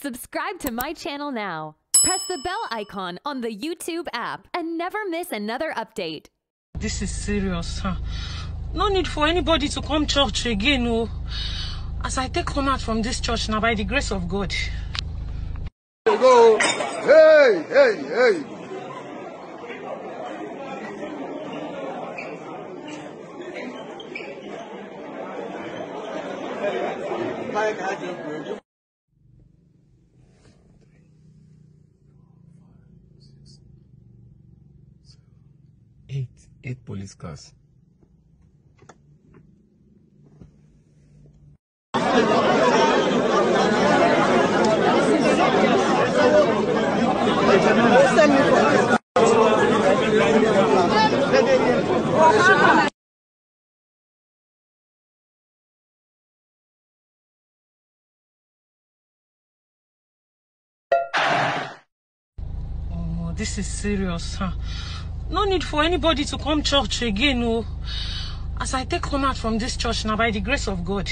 Subscribe to my channel now. Press the bell icon on the YouTube app and never miss another update. This is serious, huh? No need for anybody to come church again, oh. As I take home out from this church now, by the grace of God. Go. Hey, hey, hey. Eight police cars. Oh, this is serious, huh? No need for anybody to come church again, oh. As I take home out from this church now, by the grace of God.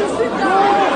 Sit down.